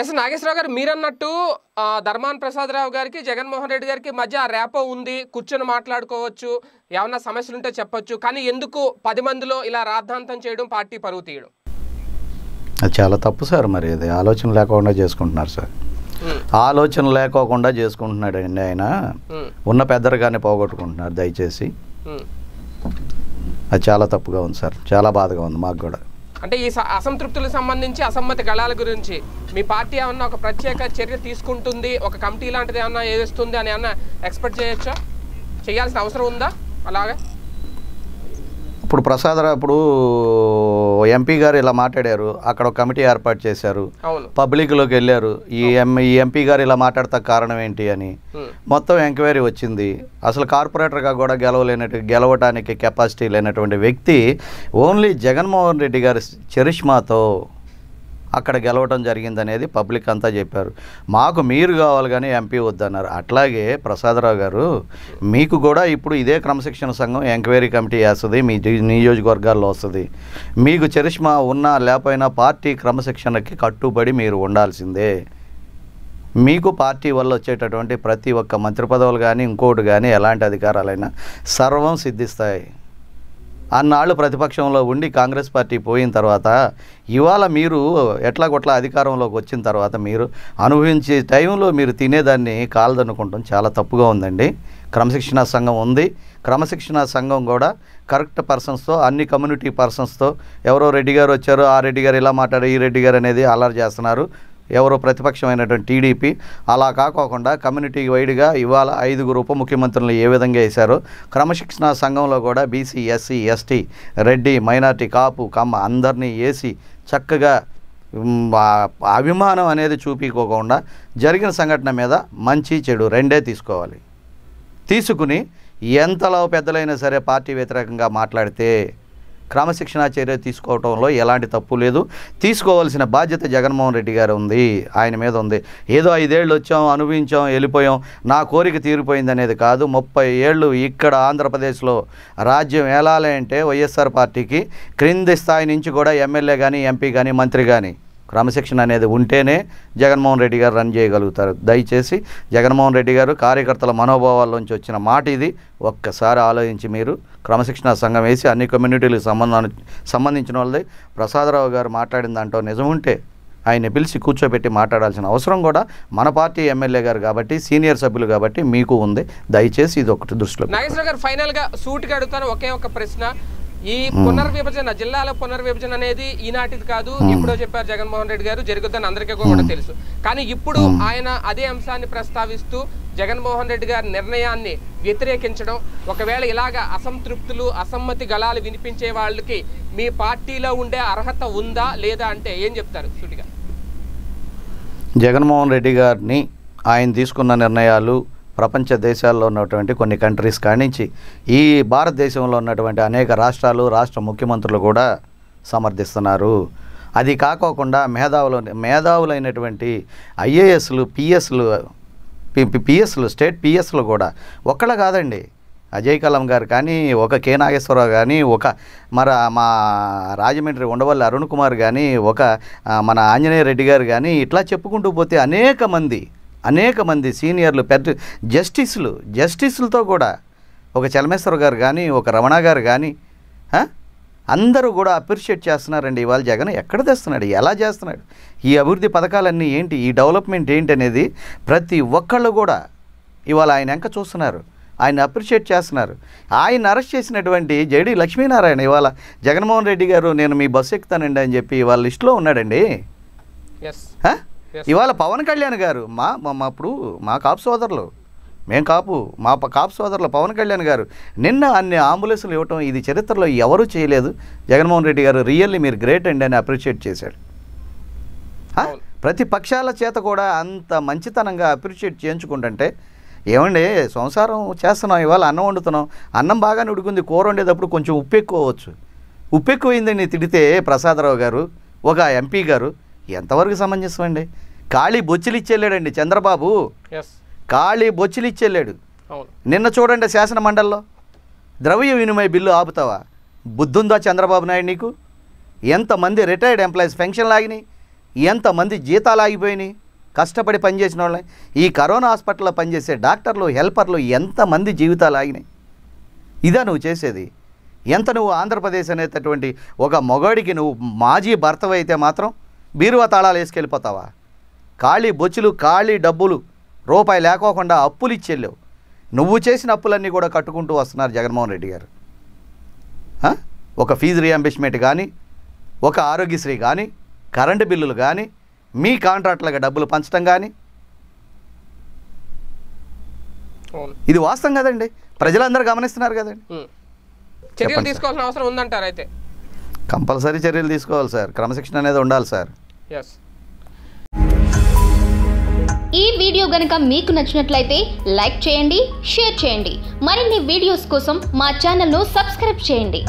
Yes Nageswararao గారు మీరు అన్నట్టు ధర్మాన ప్రసాదరావు గారికి జగన్ మోహన్ రెడ్డి గారికి మధ్య ర్యాపో ఉంది, కూర్చొని మాట్లాడుకోవచ్చు, ఏమైనా సమస్యలు ఉంటే చెప్పొచ్చు. కానీ ఎందుకు 10 మందిలో ఇలా రాద్ధాంతం చేయడం, పార్టీ పరువు తీయడం? అది చాలా తప్పు సార్. మరి అది ఆలోచన లేకుండా చేసుకుంటున్నారు సార్. ఆలోచన లేకోకుండా చేసుకుంటున్నాడు అండి ఆయన. ఉన్న పెద్దరికాన్ని పోగొట్టుకుంటున్నారు దయచేసి. అది చాలా తప్పుగా ఉంది సార్, చాలా బాధగా ఉంది మాకు కూడా. అంటే ఈ అసంతృప్తులకు సంబంధించి అసమ్మతి గళాల గురించి మీ పార్టీ ఏమన్నా ఒక ప్రత్యేక చర్య తీసుకుంటుంది, ఒక కమిటీ లాంటిది ఏమన్నా వేస్తుంది అని ఏమన్నా ఎక్స్పెక్ట్ చేయొచ్చా? చేయాల్సిన అవసరం ఉందా? అలాగే ఇప్పుడు ప్రసాదరావు ఇప్పుడు ఎంపీ గారు ఇలా మాట్లాడారు, అక్కడ ఒక కమిటీ ఏర్పాటు చేశారు, పబ్లిక్లోకి వెళ్ళారు, ఈ ఎంపీ గారు ఇలా మాట్లాడతా కారణం ఏంటి అని మొత్తం ఎంక్వైరీ వచ్చింది. అసలు కార్పొరేటర్గా కూడా గెలవటానికి కెపాసిటీ లేనటువంటి వ్యక్తి ఓన్లీ జగన్మోహన్ రెడ్డి గారి చరిష్మాతో అక్కడ గెలవటం జరిగిందనేది పబ్లిక్ అంతా చెప్పారు. మాకు మీరు కావాలి కానీ ఎంపీ వద్దన్నారు. అట్లాగే ప్రసాదరావు గారు మీకు కూడా ఇప్పుడు ఇదే క్రమశిక్షణ సంఘం ఎంక్వైరీ కమిటీ వేస్తుంది, మీ నియోజకవర్గాల్లో వస్తుంది. మీకు చరిష్మా ఉన్నా లేకపోయినా పార్టీ క్రమశిక్షణకి కట్టుబడి మీరు ఉండాల్సిందే. మీకు పార్టీ వల్ల వచ్చేటటువంటి ప్రతి ఒక్క మంత్రి పదవులు కానీ ఇంకోటి కానీ ఎలాంటి అధికారాలైనా సర్వం సిద్ధిస్తాయి. అన్నాళ్ళు ప్రతిపక్షంలో ఉండి కాంగ్రెస్ పార్టీ పోయిన తర్వాత ఇవాళ మీరు ఎట్లాగొట్లా అధికారంలోకి వచ్చిన తర్వాత మీరు అనుభవించే టైంలో మీరు తినేదాన్ని కాలదనుకుంటాం. చాలా తప్పుగా ఉందండి. క్రమశిక్షణా సంఘం ఉంది, క్రమశిక్షణా సంఘం కూడా కరెక్ట్ పర్సన్స్తో, అన్ని కమ్యూనిటీ పర్సన్స్తో, ఎవరో రెడ్డి గారు వచ్చారు, ఆ రెడ్డి గారు ఇలా మాట్లాడారు, ఈ రెడ్డి గారు అనేది అల్లరి చేస్తున్నారు, ఎవరో ప్రతిపక్షమైనటువంటి టీడీపీ, అలా కాకోకుండా కమ్యూనిటీ వైడ్గా ఇవాళ 5 ఉప ముఖ్యమంత్రులను ఏ విధంగా వేశారో క్రమశిక్షణ సంఘంలో కూడా BC, SC, ST, Reddy, minority, Kapu, Kamma అందరినీ వేసి చక్కగా అభిమానం అనేది చూపించుకోకుండా జరిగిన సంఘటన మీద మంచి చెడు రెండే తీసుకోవాలి. తీసుకుని ఎంతలో పెద్దలైనా సరే పార్టీ వ్యతిరేకంగా మాట్లాడితే క్రమశిక్షణ చర్య తీసుకోవడంలో ఎలాంటి తప్పు లేదు. తీసుకోవాల్సిన బాధ్యత జగన్మోహన్ రెడ్డి గారు ఉంది, ఆయన మీద ఉంది. ఏదో 5 ఏళ్ళు వచ్చాం, అనుభవించాం, వెళ్ళిపోయాం, నా కోరిక తీరిపోయింది అనేది కాదు. 30 ఏళ్ళు ఇక్కడ ఆంధ్రప్రదేశ్లో రాజ్యం ఏలాలి అంటే వైఎస్ఆర్ పార్టీకి క్రింది స్థాయి నుంచి కూడా ఎమ్మెల్యే కానీ, ఎంపీ కానీ, మంత్రి కానీ క్రమశిక్షణ అనేది ఉంటేనే జగన్మోహన్ రెడ్డి గారు రన్ చేయగలుగుతారు. దయచేసి జగన్మోహన్ రెడ్డి గారు కార్యకర్తల మనోభావాల్లోంచి వచ్చిన మాట ఇది. ఒక్కసారి ఆలోచించి మీరు క్రమశిక్షణ సంఘం వేసి అన్ని కమ్యూనిటీలకు సంబంధించిన వాళ్ళది. ప్రసాదరావు గారు మాట్లాడిన దాంట్లో నిజం ఉంటే ఆయన్ని పిలిచి కూర్చోబెట్టి మాట్లాడాల్సిన అవసరం కూడా మన పార్టీ ఎమ్మెల్యే గారు కాబట్టి, సీనియర్ సభ్యులు కాబట్టి మీకు ఉంది. దయచేసి ఇది ఒకటి దృష్టిలో. నాగేశ్వర గారు ఫైనల్గా సూటిగా అడుగుతాను ఒకే ఒక ప్రశ్న. ఈ పునర్విభజన, జిల్లాల పునర్విభజన అనేది ఈనాటిది కాదు, ఎప్పుడో చెప్పారు జగన్మోహన్ రెడ్డి గారు, జరుగుతుందని అందరికీ కూడా తెలుసు. కానీ ఇప్పుడు ఆయన అదే అంశాన్ని ప్రస్తావిస్తూ జగన్మోహన్ రెడ్డి గారి నిర్ణయాన్ని వ్యతిరేకించడం, ఒకవేళ ఇలాగ అసంతృప్తులు, అసమ్మతి గళాలు వినిపించే వాళ్ళకి మీ పార్టీలో ఉండే అర్హత ఉందా లేదా అంటే ఏం చెప్తారు సూటిగా? జగన్మోహన్ రెడ్డి గారిని, ఆయన తీసుకున్న నిర్ణయాలు ప్రపంచ దేశాల్లో ఉన్నటువంటి కొన్ని కంట్రీస్ కానించి ఈ భారతదేశంలో ఉన్నటువంటి అనేక రాష్ట్రాలు, రాష్ట్ర ముఖ్యమంత్రులు కూడా సమర్థిస్తున్నారు. అది కాకోకుండా మేధావులైనటువంటి ఐఏఎస్లు, పిఎస్లు, స్టేట్ పిఎస్లు కూడా ఒక్కళ్ళ కాదండి, అజయ్ కలాం గారు కానీ, ఒక కే నాగేశ్వరరావు కానీ, ఒక మా రాజమండ్రి ఉండవల్లి అరుణ్ కుమార్ కానీ, ఒక మన ఆంజనేయ రెడ్డి గారు కానీ, ఇట్లా చెప్పుకుంటూ పోతే అనేక మంది సీనియర్లు, పెద్ద జస్టిస్లతో కూడా ఒక చలమేశ్వర గారు కానీ, ఒక రమణ గారు కానీ అందరూ కూడా అప్రిషియేట్ చేస్తున్నారండి. ఇవాళ జగన్ ఎక్కడ తెస్తున్నాడు, ఎలా చేస్తున్నాడు, ఈ అభివృద్ధి పథకాలన్నీ ఏంటి, ఈ డెవలప్మెంట్ ఏంటి అనేది ప్రతి ఒక్కళ్ళు కూడా ఇవాళ ఆయన వెంక చూస్తున్నారు, ఆయన అప్రిషియేట్ చేస్తున్నారు. ఆయన అరెస్ట్ చేసినటువంటి జేడీ లక్ష్మీనారాయణ ఇవాళ జగన్మోహన్ రెడ్డి గారు నేను మీ బస్సు ఎక్కుతానండి అని చెప్పి ఇవాళ లిస్టులో ఉన్నాడండి. ఇవాళ పవన్ కళ్యాణ్ గారు మా కాపు సోదరులు, మేము కాపు, మా కాపు సోదరులు పవన్ కళ్యాణ్ గారు నిన్న అన్ని అంబులెన్సులు ఇవ్వటం ఇది చరిత్రలో ఎవరూ చేయలేదు. జగన్మోహన్ రెడ్డి గారు రియల్లీ మీరు గ్రేట్ అండి అని అప్రిషియేట్ చేశాడు. ప్రతి పక్షాల చేత కూడా అంత మంచితనంగా అప్రిషియేట్ చేయించుకుంటుంటే ఏమండి, సంసారం చేస్తున్నాం, ఇవాళ అన్నం వండుతున్నాం, అన్నం బాగానే ఉడుకుంది, కూర వండేటప్పుడు కొంచెం ఉప్పు ఎక్కువవచ్చు, ఉప్పు ఎక్కువైందని తిడితే ప్రసాదరావు గారు ఒక ఎంపీ గారు ఎంతవరకు సమంజసం అండి? ఖాళీ బొచ్చులిచ్చేళ్ళాడండి చంద్రబాబు, ఖాళీ బొచ్చులిచ్చేళ్ళాడు. నిన్న చూడండి శాసన మండలిలో ద్రవ్య వినిమయ బిల్లు ఆపుతావా? బుద్ధుందా చంద్రబాబు నాయుడు నీకు? ఎంతమంది రిటైర్డ్ ఎంప్లాయీస్ పెన్షన్ లాగినాయి, ఎంతమంది జీతాలు ఆగిపోయిని కష్టపడి పని చేసిన వాళ్ళని ఈ కరోనా హాస్పిటల్లో పని చేసే డాక్టర్లు హెల్పర్లు ఎంతమంది జీవితాలు ఆగినాయి ఇదా నువ్వు చేసేది ఎంత నువ్వు ఆంధ్రప్రదేశ్ అనేటటువంటి ఒక మొగాడికి నువ్వు మాజీ భర్తవైతే మాత్రం బీరువా తాళాలు వేసుకెళ్ళిపోతావా ఖాళీ బొచ్చులు ఖాళీ డబ్బులు రూపాయి లేకోకుండా అప్పులు ఇచ్చేళ్ళవు నువ్వు చేసిన అప్పులన్నీ కూడా కట్టుకుంటూ వస్తున్నారు జగన్మోహన్ రెడ్డి గారు ఒక ఫీజు రియంబర్స్మెంట్ కానీ ఒక ఆరోగ్యశ్రీ కానీ కరెంటు బిల్లులు కానీ మీ కాంట్రాక్ట్లకు డబ్బులు పంచడం కానీ ఇది వాస్తవం కదండి ప్రజలందరూ గమనిస్తున్నారు కదండి చర్యలు తీసుకోవాల్సిన అవసరం ఉందంటారు అయితే కంపల్సరీ చర్యలు తీసుకోవాలి సార్ క్రమశిక్షణ అనేది ఉండాలి సార్ yes ఈ వీడియో గనుక మీకు నచ్చినట్లయితే లైక్ చేయండి షేర్ చేయండి మరిన్ని వీడియోస్ కోసం మా ఛానల్ ను సబ్స్క్రైబ్ చేయండి।